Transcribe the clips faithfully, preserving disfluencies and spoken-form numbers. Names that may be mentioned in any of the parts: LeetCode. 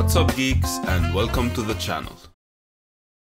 What's up, geeks, and welcome to the channel.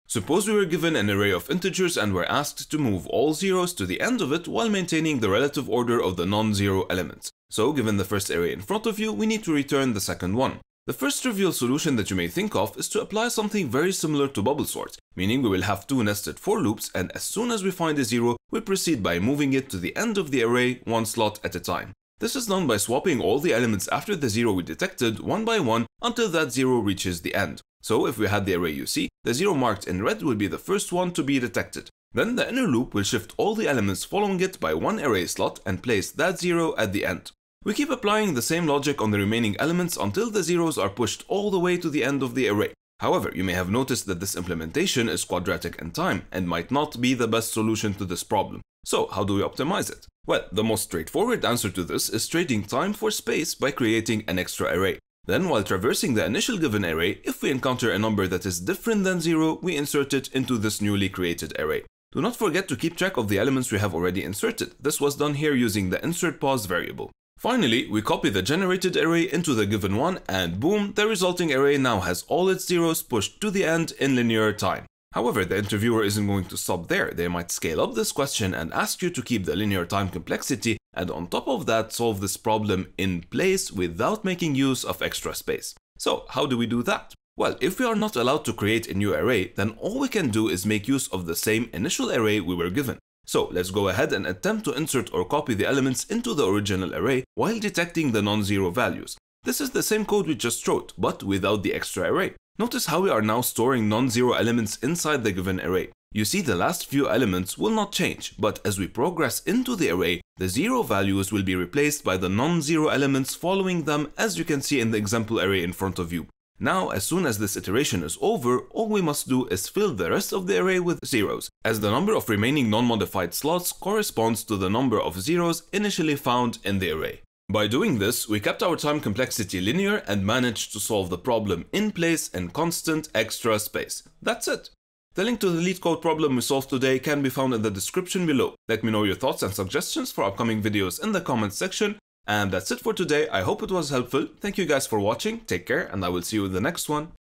Suppose we were given an array of integers and were asked to move all zeros to the end of it while maintaining the relative order of the non-zero elements. So given the first array in front of you, we need to return the second one. The first trivial solution that you may think of is to apply something very similar to bubble sort, meaning we will have two nested for loops, and as soon as we find a zero, we'll proceed by moving it to the end of the array one slot at a time. This is done by swapping all the elements after the zero we detected one by one until that zero reaches the end. So if we had the array you see, the zero marked in red will be the first one to be detected. Then the inner loop will shift all the elements following it by one array slot and place that zero at the end. We keep applying the same logic on the remaining elements until the zeros are pushed all the way to the end of the array. However, you may have noticed that this implementation is quadratic in time and might not be the best solution to this problem. So how do we optimize it? Well, the most straightforward answer to this is trading time for space by creating an extra array. Then, while traversing the initial given array, if we encounter a number that is different than zero, we insert it into this newly created array. Do not forget to keep track of the elements we have already inserted. This was done here using the insertPause variable. Finally, we copy the generated array into the given one, and boom, the resulting array now has all its zeros pushed to the end in linear time. However, the interviewer isn't going to stop there. They might scale up this question and ask you to keep the linear time complexity and on top of that solve this problem in place without making use of extra space. So how do we do that? Well, if we are not allowed to create a new array, then all we can do is make use of the same initial array we were given. So let's go ahead and attempt to insert or copy the elements into the original array while detecting the non-zero values. This is the same code we just wrote, but without the extra array. Notice how we are now storing non-zero elements inside the given array. You see, the last few elements will not change, but as we progress into the array, the zero values will be replaced by the non-zero elements following them, as you can see in the example array in front of you. Now, as soon as this iteration is over, all we must do is fill the rest of the array with zeros, as the number of remaining non-modified slots corresponds to the number of zeros initially found in the array. By doing this, we kept our time complexity linear and managed to solve the problem in place in constant extra space. That's it. The link to the LeetCode problem we solved today can be found in the description below. Let me know your thoughts and suggestions for upcoming videos in the comments section. And that's it for today. I hope it was helpful. Thank you guys for watching. Take care, and I will see you in the next one.